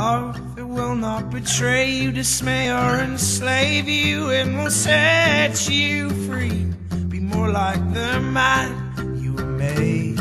love that will not betray you, dismay or enslave you, and will set you free. Be more like the man you were made.